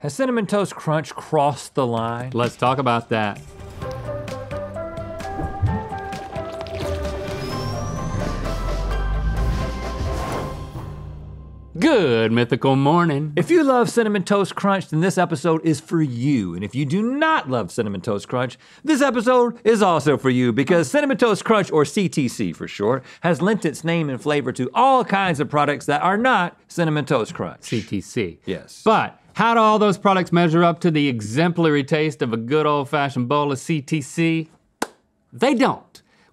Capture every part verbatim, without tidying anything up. Has Cinnamon Toast Crunch crossed the line? Let's talk about that. Good Mythical Morning. If you love Cinnamon Toast Crunch, then this episode is for you. And if you do not love Cinnamon Toast Crunch, this episode is also for you, because Cinnamon Toast Crunch, or C T C for short, has lent its name and flavor to all kinds of products that are not Cinnamon Toast Crunch. C T C. Yes. But how do all those products measure up to the exemplary taste of a good old-fashioned bowl of C T C? They don't.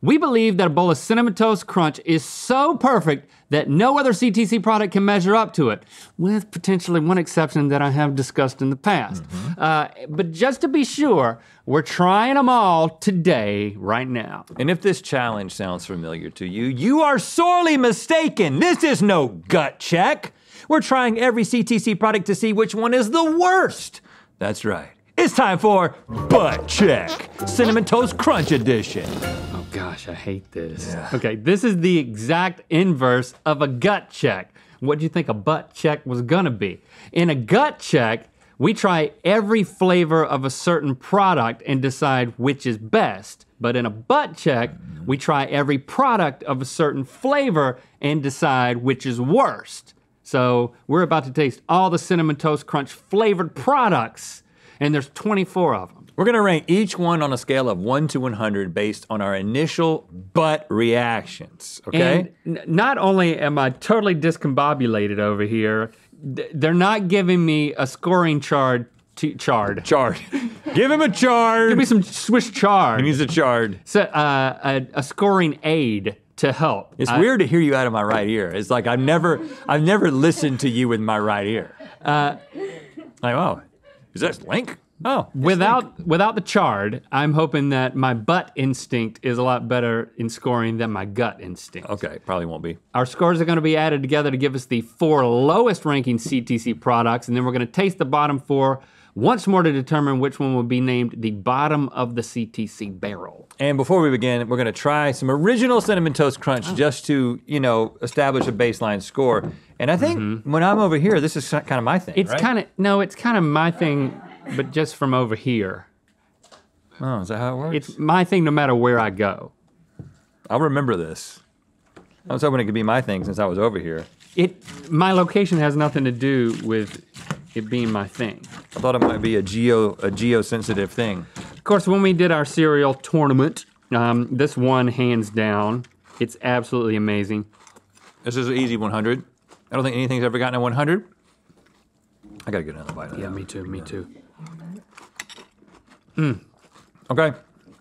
We believe that a bowl of Cinnamon Toast Crunch is so perfect that no other C T C product can measure up to it, with potentially one exception that I have discussed in the past. Mm-hmm. uh, but just to be sure, we're trying them all today, right now. And if this challenge sounds familiar to you, you are sorely mistaken. This is no gut check. We're trying every C T C product to see which one is the worst. That's right. It's time for Butt Check, Cinnamon Toast Crunch Edition. Oh gosh, I hate this. Yeah. Okay, this is the exact inverse of a gut check. What do you think a butt check was gonna be? In a gut check, we try every flavor of a certain product and decide which is best. But in a butt check, we try every product of a certain flavor and decide which is worst. So we're about to taste all the Cinnamon Toast Crunch flavored products, and there's twenty-four of them. We're gonna rank each one on a scale of one to one hundred based on our initial butt reactions, okay? And not only am I totally discombobulated over here, they're not giving me a scoring chart. Chard. Chard. Give him a chard. Give me some Swiss chard. He needs a chard. So uh, a, a scoring aid to help. It's I, weird to hear you out of my right ear. It's like I've never, I've never listened to you with my right ear. Uh, like, oh, is that Link? Oh, without Link. Without the chard, I'm hoping that my butt instinct is a lot better in scoring than my gut instinct. Okay, probably won't be. Our scores are gonna be added together to give us the four lowest ranking C T C products, and then we're gonna taste the bottom four once more to determine which one will be named the bottom of the C T C barrel. And before we begin, we're gonna try some original Cinnamon Toast Crunch oh. just to, you know, establish a baseline score. And I think mm-hmm. when I'm over here, this is kind of my thing, It's right? kind of, no, it's kind of my thing, but just from over here. Oh, is that how it works? It's my thing no matter where I go. I'll remember this. I was hoping it could be my thing since I was over here. It, my location has nothing to do with it being my thing. I thought it might be a geo, a geo-sensitive thing. Of course, when we did our cereal tournament, um, this one, hands down, it's absolutely amazing. This is an easy one hundred. I don't think anything's ever gotten a one hundred. I gotta get another bite of yeah, that. Me too, yeah, me too, me too. Mm. Okay,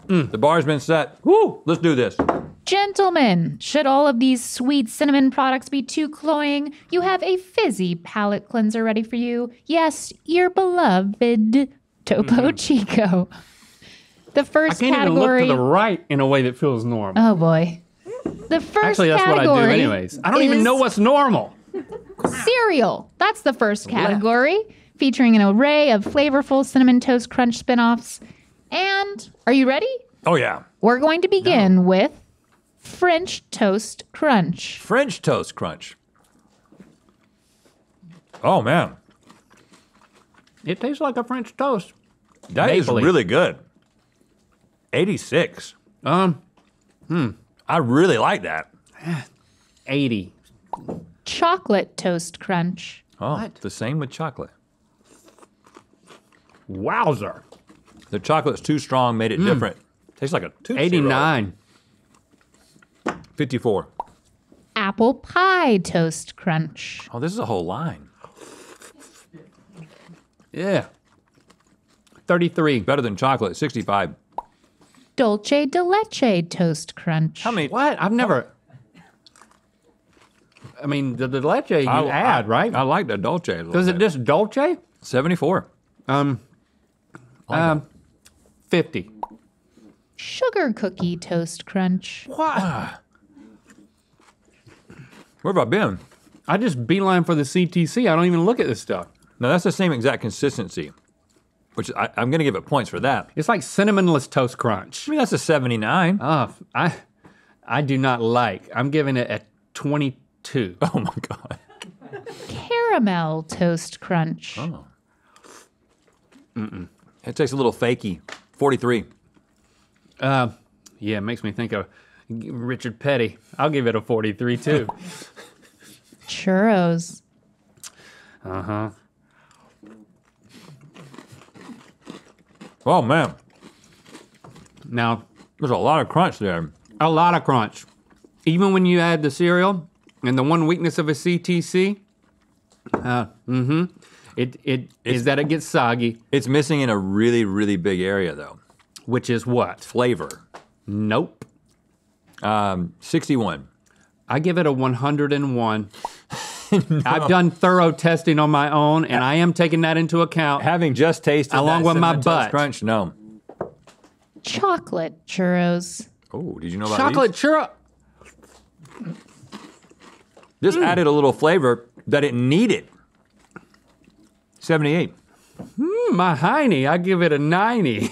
mm. the bar's been set. Woo, let's do this. Gentlemen, should all of these sweet cinnamon products be too cloying, you have a fizzy palate cleanser ready for you. Yes, your beloved Topo Chico. The first category- I can't category... even look to the right in a way that feels normal. Oh boy. The first category Actually, that's category what I do anyways. I don't is... even know what's normal. Cereal, that's the first category, Left. featuring an array of flavorful Cinnamon Toast Crunch spinoffs. And, are you ready? Oh yeah. We're going to begin no. with French Toast Crunch. French Toast Crunch. Oh man. It tastes like a French toast. That Maple-y. is really good. eighty-six. Um, hmm. I really like that. eighty. Chocolate Toast Crunch. Oh, what? The same with chocolate. Wowzer. The chocolate's too strong, made it mm. different. Tastes like a Tootsie eighty-nine. Roll. fifty-four. Apple Pie Toast Crunch. Oh, this is a whole line. Yeah. thirty-three. Better than chocolate, sixty-five. Dolce De Leche Toast Crunch. How many? What? I've never. I mean, the, the leche you I, add, I, right? I like the dolce. Does it just dolce? seventy-four. Um, like um that. fifty. Sugar Cookie Toast Crunch. What? Where have I been? I just beeline for the C T C. I don't even look at this stuff. No, that's the same exact consistency, which I, I'm gonna give it points for that. It's like Cinnamonless Toast Crunch. I mean, that's a seventy-nine. Oh, I, I do not like. I'm giving it a twenty-two. Oh my God. Caramel Toast Crunch. Oh. Mm-mm. It tastes a little fakey. forty-three. Uh, yeah, it makes me think of Richard Petty. I'll give it a forty-three too. Churros. Uh-huh. Oh, man. Now, there's a lot of crunch there. A lot of crunch. Even when you add the cereal, and the one weakness of a C T C, uh, mm-hmm, it, it is that it gets soggy. It's missing in a really, really big area, though. Which is what? Flavor. Nope. Um, sixty-one. I give it a one hundred and one. No. I've done thorough testing on my own, and I am taking that into account. Having just tasted along that with my butt crunch, no. Chocolate churros. Oh, did you know about chocolate these? Chocolate churro. This mm. added a little flavor that it needed. seventy-eight. Mm, my hiney, I give it a ninety.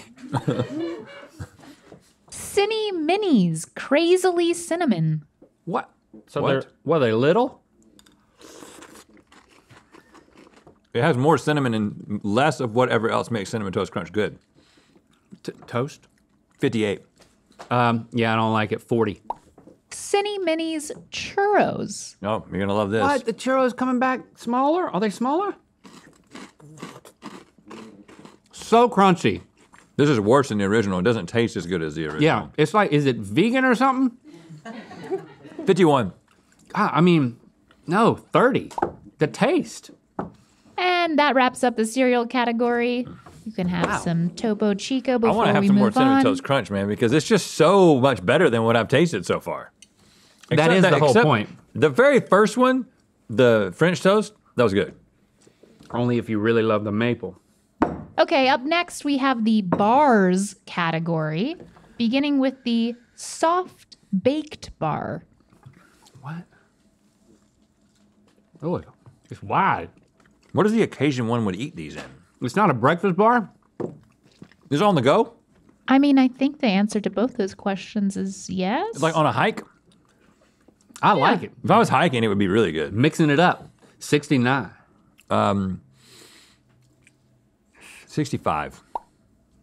Cini Minis, crazily cinnamon. What? So what? They're, were they little? It has more cinnamon and less of whatever else makes Cinnamon Toast Crunch good. T toast? fifty-eight. Um, yeah, I don't like it. forty. Cini Minis churros. Oh, you're gonna love this. What, the churros coming back smaller? Are they smaller? So crunchy. This is worse than the original. It doesn't taste as good as the original. Yeah, it's like, is it vegan or something? fifty-one. God, I mean, no, thirty. The taste. And that wraps up the cereal category. You can have wow. some Topo Chico before we move on. I want to have some more Cinnamon Toast Crunch, man, because it's just so much better than what I've tasted so far. Except that is that, the whole point. The very first one, the French toast, that was good. Only if you really love the maple. Okay, up next we have the bars category, beginning with the Soft Baked Bar. What? Oh, it's wide. What is the occasion one would eat these in? It's not a breakfast bar? Is it on the go? I mean, I think the answer to both those questions is yes. Like on a hike? I yeah. like it. If I was hiking, it would be really good. Mixing it up. sixty-nine. Um, sixty-five.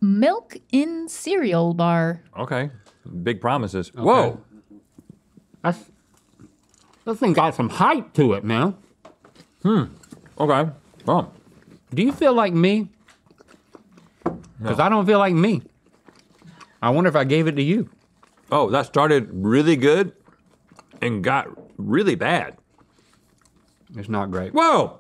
Milk in cereal bar. Okay. Big promises. Okay. Whoa. That's, this thing got some hype to it, man. Hmm. Okay. Oh. Do you feel like me? Because no. I don't feel like me. I wonder if I gave it to you. Oh, that started really good and got really bad. It's not great. Whoa!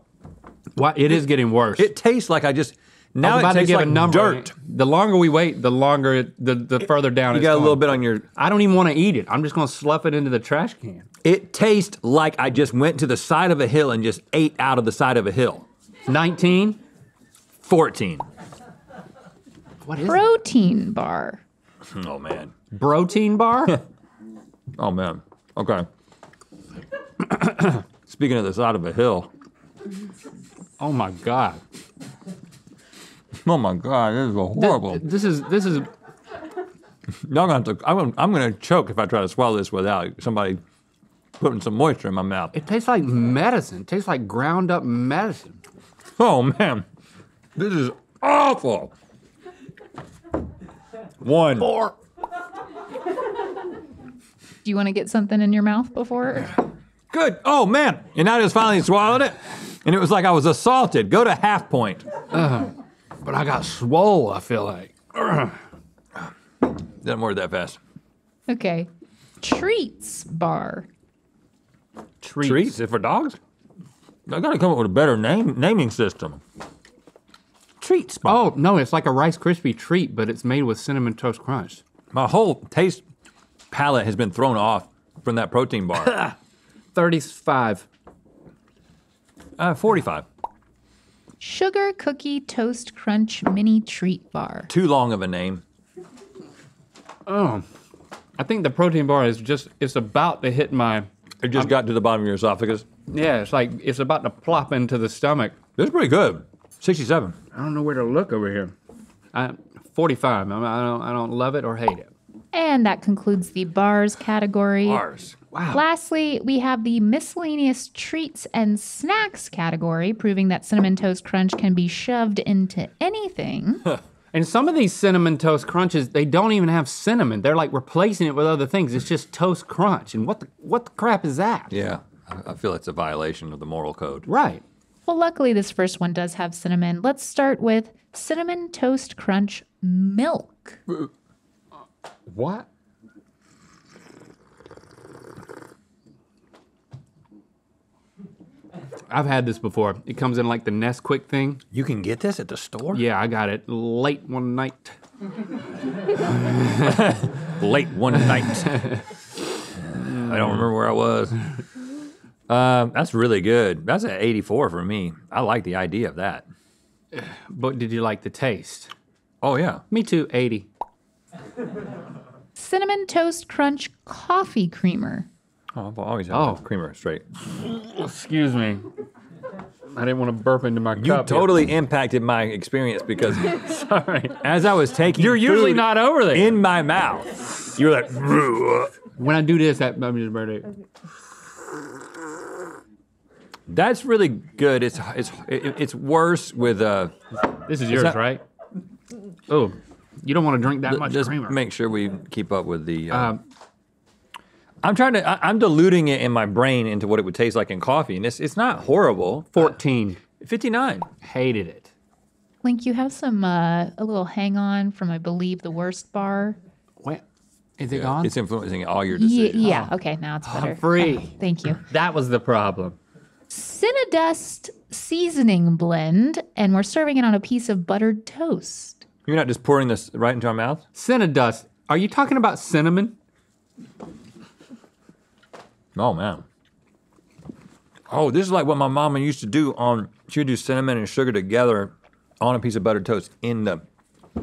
Why, it, it is getting worse. It tastes like I just, now I'm about it tastes to give like a number. Dirt. The longer we wait, the longer, it, the, the it, further down you it's You got going. A little bit on your. I don't even want to eat it. I'm just going to slough it into the trash can. It tastes like I just went to the side of a hill and just ate out of the side of a hill. nineteen. fourteen. What is Protein it? Bar. Oh, man. Protein bar? Oh, man. Okay. Speaking of the side of a hill. Oh, my God. Oh, my God. This is a horrible. Th this is, this is. Y'all gonna have to, I'm gonna, I'm gonna choke if I try to swallow this without somebody putting some moisture in my mouth. It tastes like medicine. It tastes like ground up medicine. Oh, man, this is awful. One. Four. Do you want to get something in your mouth before? Good, oh, man. And I just finally swallowed it, and it was like I was assaulted. Go to half point. Uh, but I got swole, I feel like. Uh, didn't work that fast. Okay, Treats bar. Treats. Treats, if for dogs? I gotta come up with a better name naming system. Treats bar. Oh, no, it's like a Rice Krispie treat, but it's made with Cinnamon Toast Crunch. My whole taste palette has been thrown off from that protein bar. thirty-five. Uh, forty-five. Sugar Cookie Toast Crunch Mini Treat Bar. Too long of a name. Oh, I think the protein bar is just, it's about to hit my... It just I'm, got to the bottom of your esophagus? Yeah, it's like, it's about to plop into the stomach. It's pretty good. sixty-seven. I don't know where to look over here. I, forty-five, I don't, I don't love it or hate it. And that concludes the bars category. Bars. Wow. Lastly, we have the miscellaneous treats and snacks category, proving that Cinnamon Toast Crunch can be shoved into anything. Huh. And some of these Cinnamon Toast Crunches, they don't even have cinnamon. They're like replacing it with other things. It's just Toast Crunch. And what the, what the crap is that? Yeah, I feel it's a violation of the moral code. Right. Well, luckily this first one does have cinnamon. Let's start with Cinnamon Toast Crunch milk. What? I've had this before. It comes in like the Nesquik thing. You can get this at the store? Yeah, I got it late one night. Late one night. I don't remember where I was. Um, that's really good. That's an eighty-four for me. I like the idea of that. But did you like the taste? Oh yeah. Me too, eighty. Cinnamon Toast Crunch coffee creamer. Oh, I've always had oh. creamer straight. Excuse me. I didn't want to burp into my cup. You totally yet. impacted my experience because sorry. As I was taking You're usually not over there. In my mouth. You were like when I do this, that I'm just burning. Okay. That's really good. It's it's it's worse with uh This is yours, not, right? Oh. You don't want to drink that much just creamer. Just make sure we keep up with the... Uh, um, I'm trying to... I, I'm diluting it in my brain into what it would taste like in coffee, and it's, it's not horrible. fourteen. Uh, fifty-nine. Hated it. Link, you have some, uh, a little hang-on from, I believe, the worst bar. What? Is it yeah, gone? It's influencing all your decisions. Ye yeah, oh. okay, now it's better. I'm free. Okay, thank you. That was the problem. Cinnadust seasoning blend, and we're serving it on a piece of buttered toast. You're not just pouring this right into our mouth? Cinnadust. Are you talking about cinnamon? Oh, man. Oh, this is like what my mama used to do on, she would do cinnamon and sugar together on a piece of buttered toast in the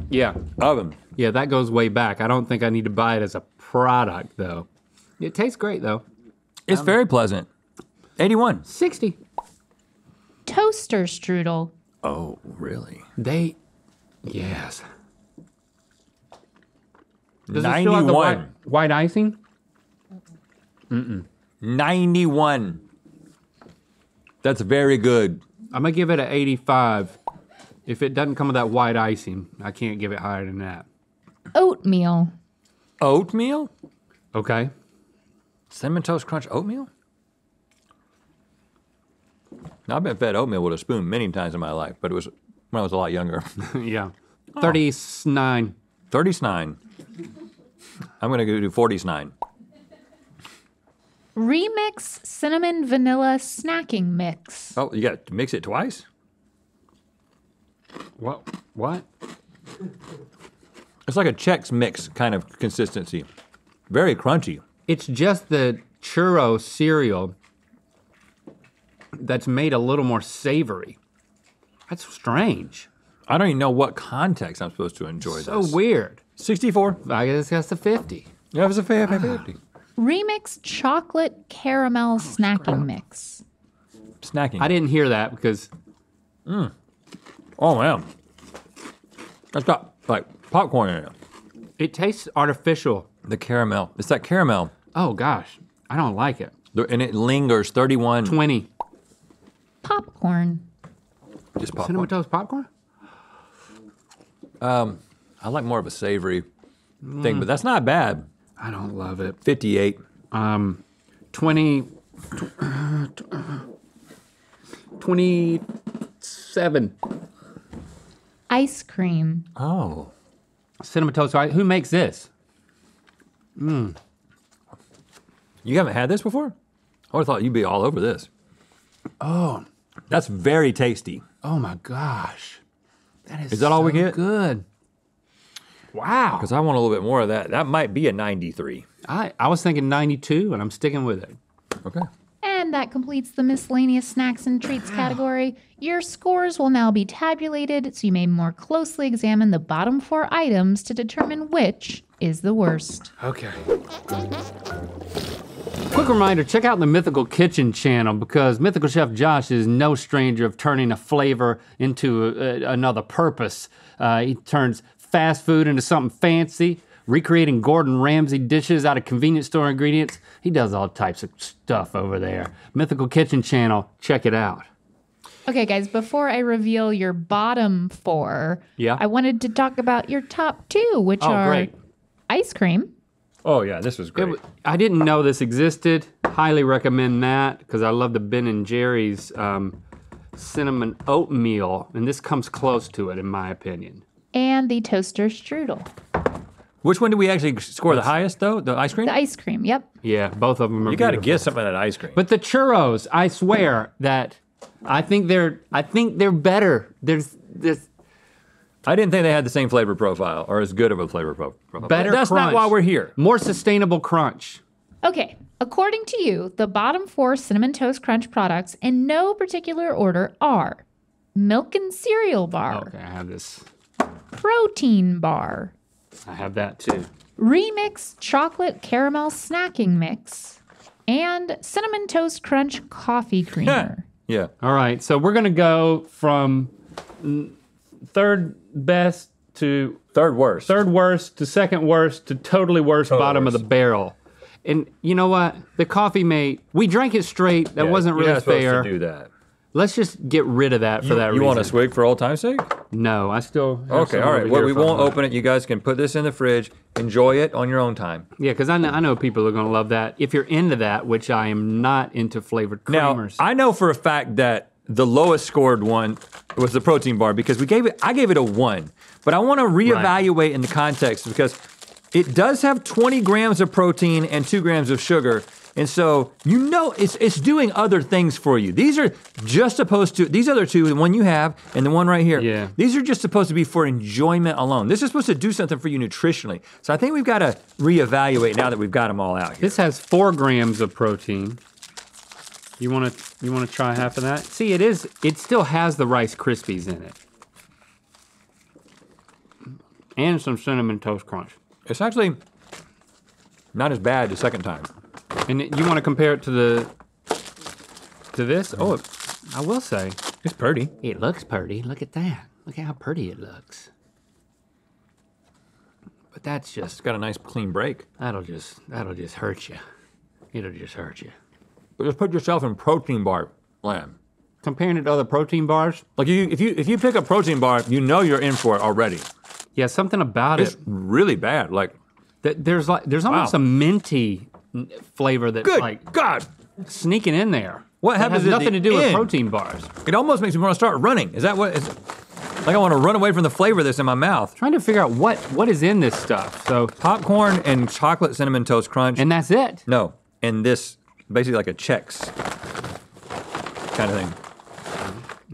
yeah. oven. Yeah, that goes way back. I don't think I need to buy it as a product, though. It tastes great, though. It's um, very pleasant. eighty-one. sixty. Toaster strudel. Oh, really? They... Yes. Does ninety-one. It still have the white, white icing? Mm-mm. ninety-one. That's very good. I'm gonna give it an eighty-five. If it doesn't come with that white icing, I can't give it higher than that. Oatmeal. Oatmeal? Okay. Cinnamon Toast Crunch oatmeal? Now, I've been fed oatmeal with a spoon many times in my life, but it was when I was a lot younger. Yeah. Oh. thirty-nine. thirty-nine. I'm gonna go do forty-nine. Remix cinnamon vanilla snacking mix. Oh, you gotta mix it twice? What? What? It's like a Chex mix kind of consistency. Very crunchy. It's just the churro cereal that's made a little more savory. That's strange. I don't even know what context I'm supposed to enjoy so this. So weird. sixty-four. I guess that's a fifty. Yeah, it's a fifty. Ah. Remix chocolate caramel snacking mix. Snacking. I didn't hear that because. Mm. Oh, man. That's got like popcorn in it. It tastes artificial. The caramel. It's that caramel. Oh, gosh. I don't like it. And it lingers. thirty-one. twenty. Popcorn. Just popcorn. Cinnamon Toast popcorn? Um, I like more of a savory mm. thing, but that's not bad. I don't love it. fifty-eight. Um, twenty, twenty-seven. Ice cream. Oh. Cinnamon Toast, who makes this? Mm. You haven't had this before? I would've thought you'd be all over this. Oh. That's very tasty. Oh my gosh. That is, is that so all we get? Good. Wow. Because I want a little bit more of that. That might be a ninety-three. I, I was thinking ninety-two, and I'm sticking with it. Okay. And that completes the miscellaneous snacks and treats category. Your scores will now be tabulated, so you may more closely examine the bottom four items to determine which is the worst. Okay. Quick reminder, check out the Mythical Kitchen channel because Mythical Chef Josh is no stranger of turning a flavor into a, a, another purpose. Uh, he turns fast food into something fancy, recreating Gordon Ramsay dishes out of convenience store ingredients. He does all types of stuff over there. Mythical Kitchen channel, check it out. Okay, guys, before I reveal your bottom four, yeah. I wanted to talk about your top two, which oh, are great. Ice cream. Oh, yeah, this was great. It, I didn't know this existed. Highly recommend that, because I love the Ben and Jerry's um, cinnamon oatmeal, and this comes close to it, in my opinion. And the toaster strudel. Which one did we actually score the highest, though? The ice cream? The ice cream, yep. Yeah, both of them are You gotta beautiful. Get something at ice cream. But the churros, I swear that... I think they're I think they're better. There's this I didn't think they had the same flavor profile or as good of a flavor pro profile. Better That's crunch. Not why we're here. More sustainable crunch. Okay, according to you, the bottom four Cinnamon Toast Crunch products in no particular order are Milk and Cereal Bar. Okay, I have this. Protein Bar. I have that too. Remix Chocolate Caramel Snacking Mix and Cinnamon Toast Crunch Coffee Creamer. Yeah. All right, so we're gonna go from third best to third worst, third worst to second worst to totally worst, totally bottom worst. Of the barrel. And you know what? The Coffee-Mate, we drank it straight. That yeah, wasn't really you're not fair. Supposed to do that. Let's just get rid of that for you, that you reason. You want a swig for all time's sake? No, I still. Have okay, all right. Well, we won't open it. You guys can put this in the fridge. Enjoy it on your own time. Yeah, because I know I know people are gonna love that. If you're into that, which I am not into flavored creamers. Now, I know for a fact that the lowest scored one was the protein bar because we gave it. I gave it a one, but I want to reevaluate right. in the context because it does have twenty grams of protein and two grams of sugar. And so, you know, it's it's doing other things for you. These are just supposed to, these other two, the one you have and the one right here, yeah. these are just supposed to be for enjoyment alone. This is supposed to do something for you nutritionally. So I think we've got to reevaluate now that we've got them all out here. This has four grams of protein. You wanna, you wanna try half of that? See, it is, it still has the Rice Krispies in it. And some Cinnamon Toast Crunch. It's actually not as bad the second time. And you want to compare it to the, to this? Oh, it, I will say. It's pretty. It looks pretty, look at that. Look at how pretty it looks. But that's just. It's got a nice clean break. That'll just, that'll just hurt you. It'll just hurt you. But just put yourself in protein bar land. Comparing it to other protein bars? Like you, if you if you pick a protein bar, you know you're in for it already. Yeah, something about it's it. It's really bad, like. Th there's like, there's almost wow. a minty flavor that's Good like God sneaking in there. What happens? It has nothing to do end. With protein bars. It almost makes me want to start running. Is that what? Is it, like I want to run away from the flavor that's in my mouth. Trying to figure out what what is in this stuff. So popcorn and chocolate cinnamon toast crunch. And that's it. No, and this basically like a Chex kind of thing.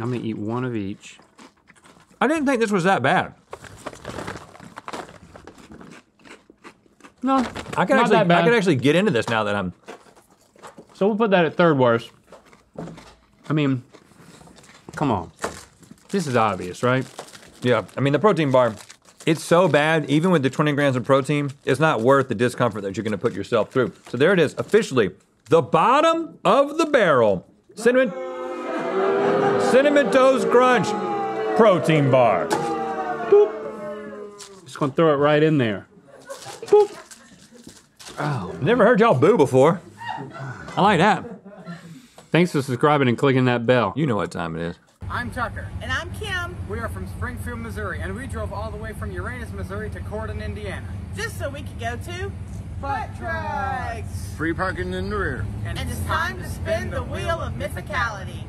I'm gonna eat one of each. I didn't think this was that bad. No, I could actually, I could actually get into this now that I'm. So we'll put that at third worst. I mean, come on. This is obvious, right? Yeah, I mean the protein bar, it's so bad, even with the twenty grams of protein, it's not worth the discomfort that you're gonna put yourself through. So there it is, officially, the bottom of the barrel. Cinnamon, Cinnamon Toast Crunch protein bar. Boop. Just gonna throw it right in there. Boop. Oh, never heard y'all boo before. I like that. Thanks for subscribing and clicking that bell. You know what time it is. I'm Tucker. And I'm Kim. We are from Springfield, Missouri, and we drove all the way from Uranus, Missouri to Cordon, Indiana. Just so we could go to Butt Drugs. Free parking in the rear. And, and it's time, time to spin, spin the, the wheel of mythicality.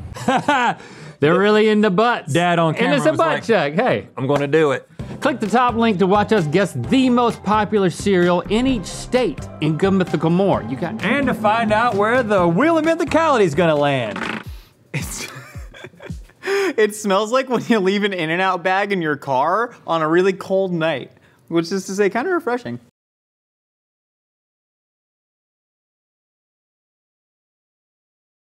They're really into butts. Dad on camera. And it's a butt like, check. Hey, I'm going to do it. Click the top link to watch us guess the most popular cereal in each state in Good Mythical More. You got and to find out where the wheel of mythicality is gonna land. It's it smells like when you leave an In-N-Out bag in your car on a really cold night, which is to say, kind of refreshing.